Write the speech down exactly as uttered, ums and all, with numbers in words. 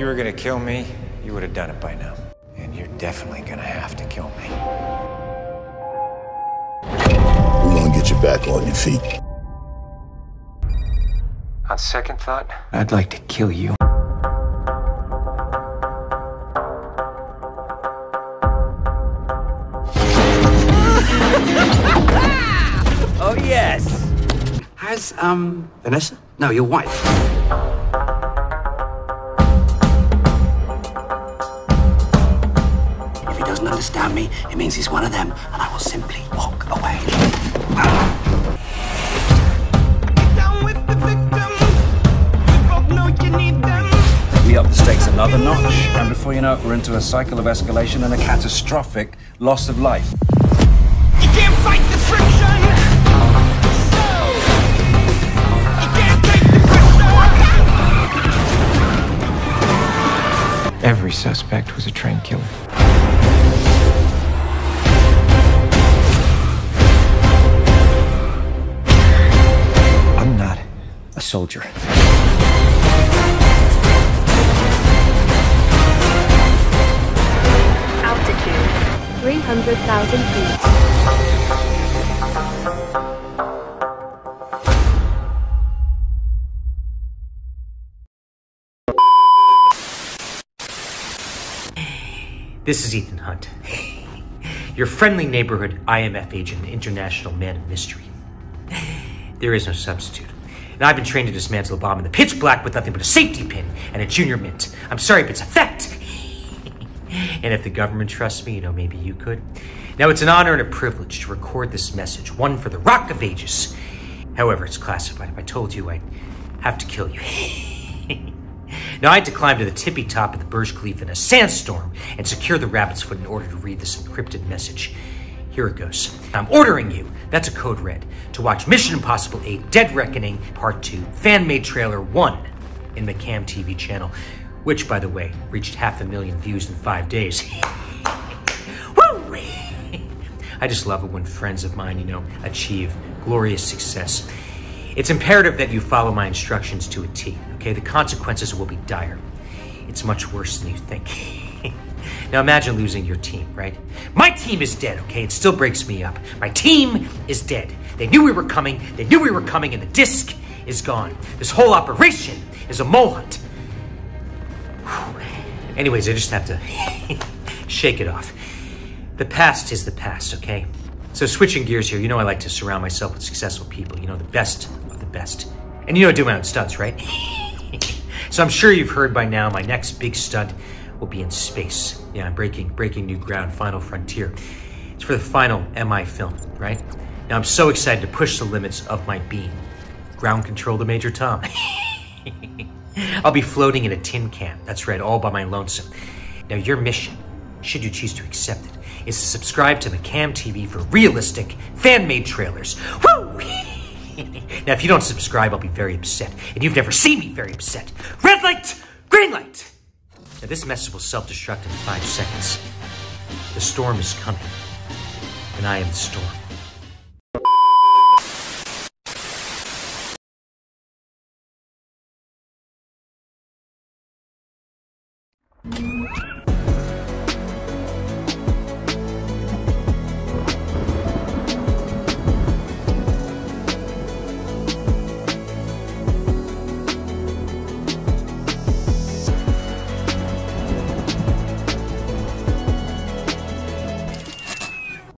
you were gonna kill me, you would have done it by now. And you're definitely gonna have to kill me. We're gonna get you back on your feet. On second thought, I'd like to kill you. Oh, yes. Has, um, Vanessa? No, your wife. If he doesn't understand me, it means he's one of them, and I will simply walk away. Down with the victims. We both know you need them. We up the stakes another notch, and before you know it, we're into a cycle of escalation and a catastrophic loss of life. You can't fight the friction! Every suspect was a trained killer. I'm not a soldier. Altitude, three hundred thousand feet. This is Ethan Hunt, your friendly neighborhood I M F agent, international man of mystery. There is no substitute. And I've been trained to dismantle a bomb in the pitch black with nothing but a safety pin and a junior mint. I'm sorry, but it's a fact. And if the government trusts me, you know, maybe you could. Now, it's an honor and a privilege to record this message, one for the Rock of Ages. However, it's classified. If I told you, I'd have to kill you. Now, I had to climb to the tippy top of the Burj Khalifa in a sandstorm and secure the rabbit's foot in order to read this encrypted message. Here it goes. I'm ordering you, that's a code red, to watch Mission Impossible eight Dead Reckoning Part two, fan-made trailer one in the Cam T V channel, which, by the way, reached half a million views in five days. Woo! I just love it when friends of mine, you know, achieve glorious success. It's imperative that you follow my instructions to a T, okay? The consequences will be dire. It's much worse than you think. Now imagine losing your team, right? My team is dead, okay? It still breaks me up. My team is dead. They knew we were coming, they knew we were coming, and the disc is gone. This whole operation is a mole hunt. Whew. Anyways, I just have to shake it off. The past is the past, okay? So switching gears here, you know I like to surround myself with successful people, you know, the best of the best. And you know I do my own stunts, right? So I'm sure you've heard by now my next big stunt will be in space. Yeah, I'm breaking breaking new ground, Final Frontier. It's for the final M I film, right? Now I'm so excited to push the limits of my being. Ground control to Major Tom. I'll be floating in a tin can, that's right, all by my lonesome. Now your mission, should you choose to accept it, is to subscribe to Macam T V for realistic, fan-made trailers. Woo! Now, if you don't subscribe, I'll be very upset. And you've never seen me very upset. Red light, green light! Now, this message will self-destruct in five seconds. The storm is coming, and I am the storm.